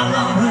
I love her.